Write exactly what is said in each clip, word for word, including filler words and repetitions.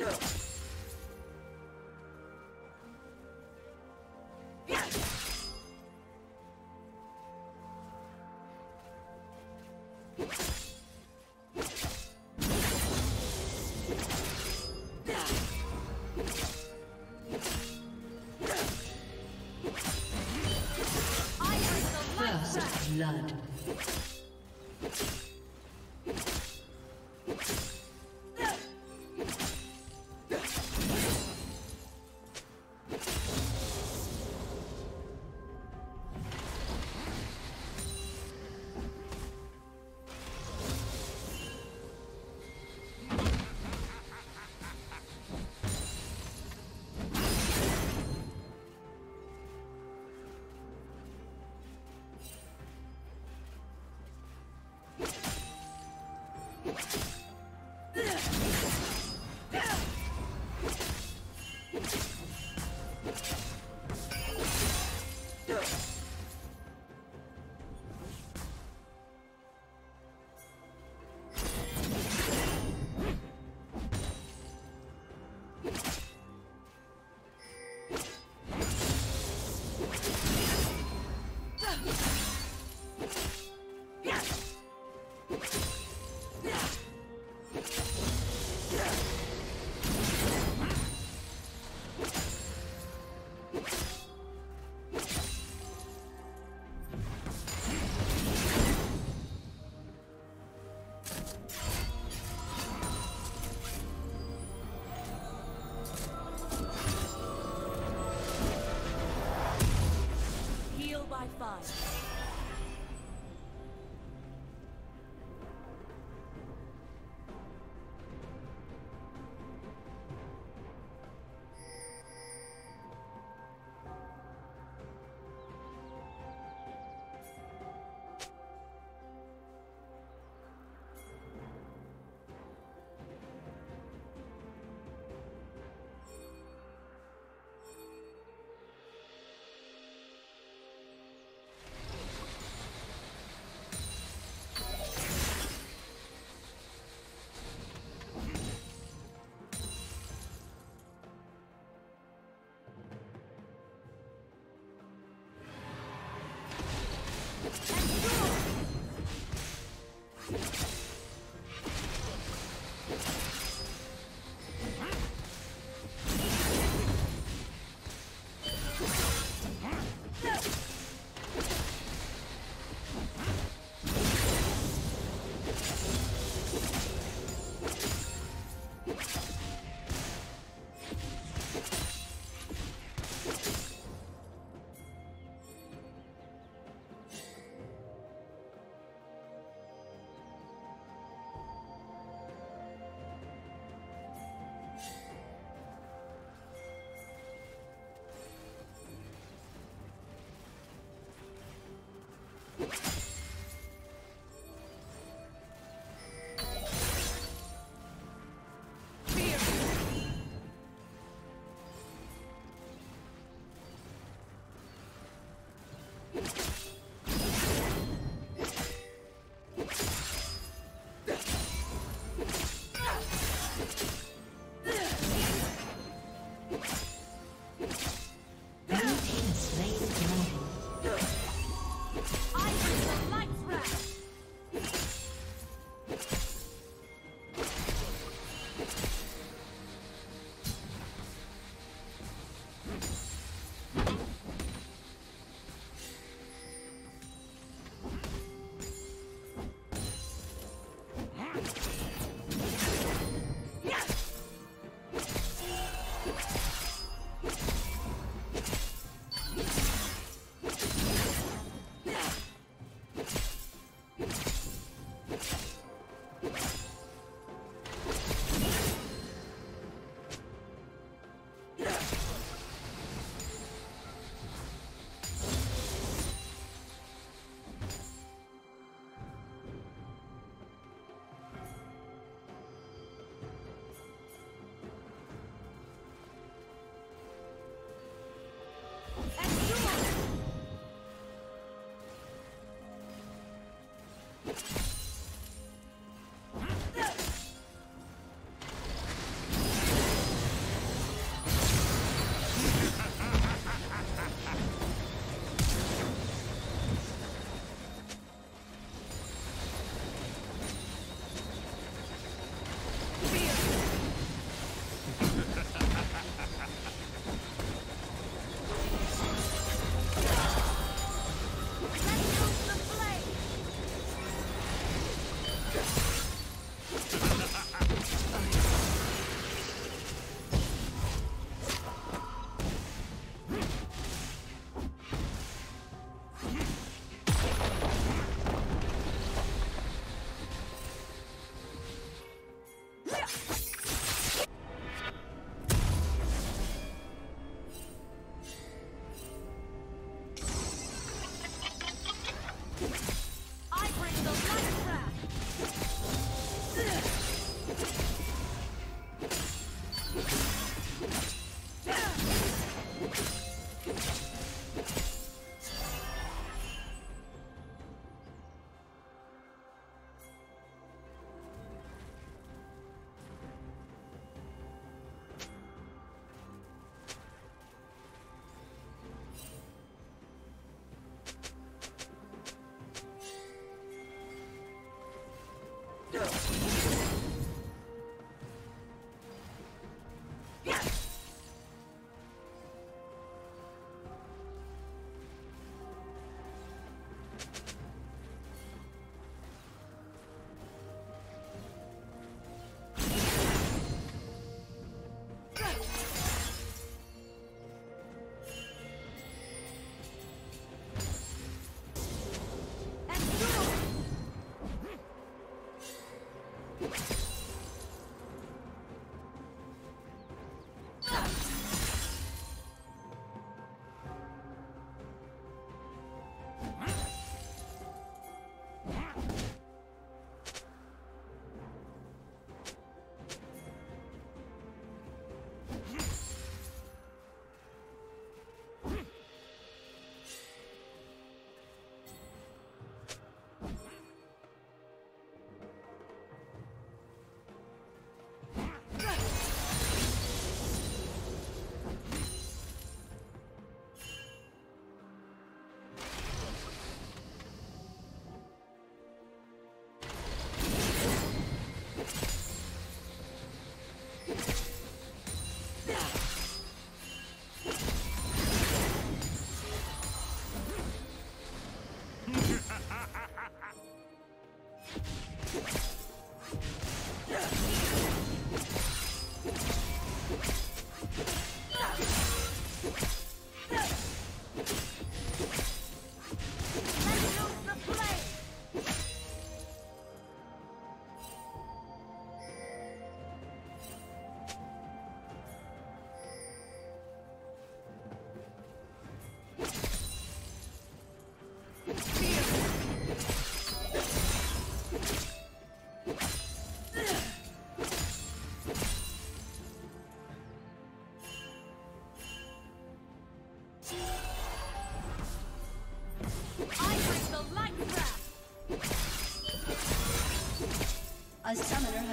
Blood.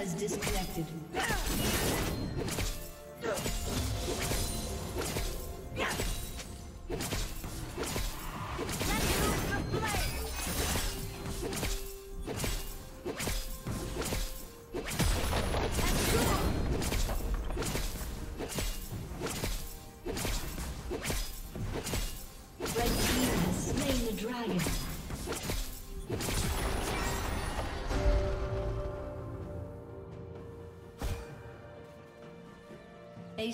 has disconnected. A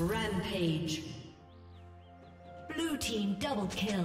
Rampage. Blue team double kill.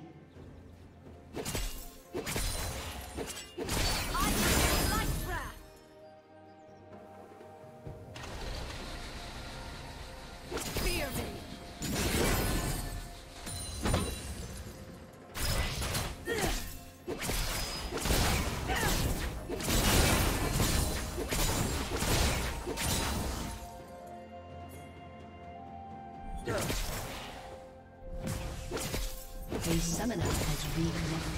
A summoner has reconnected.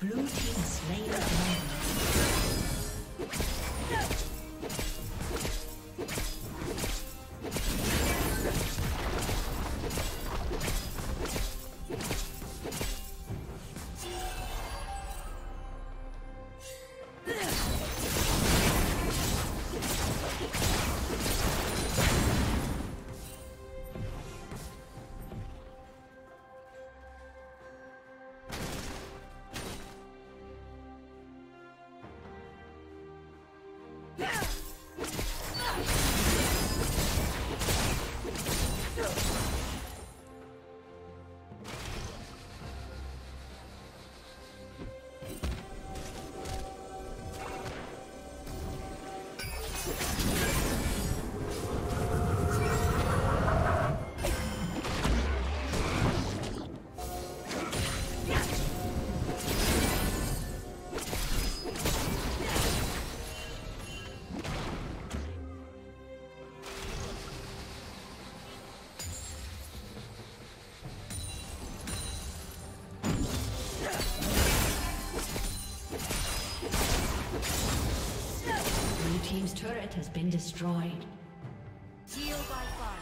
Blue team slain the dragon. Team's turret has been destroyed. Deal by five.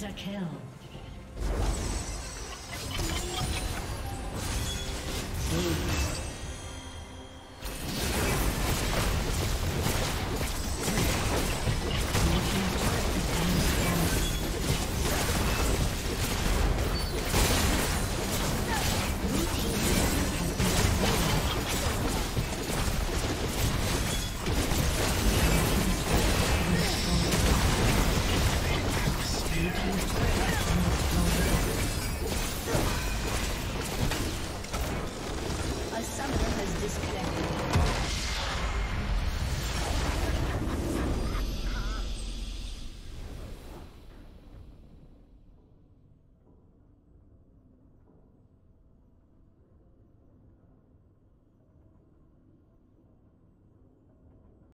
Counter kill.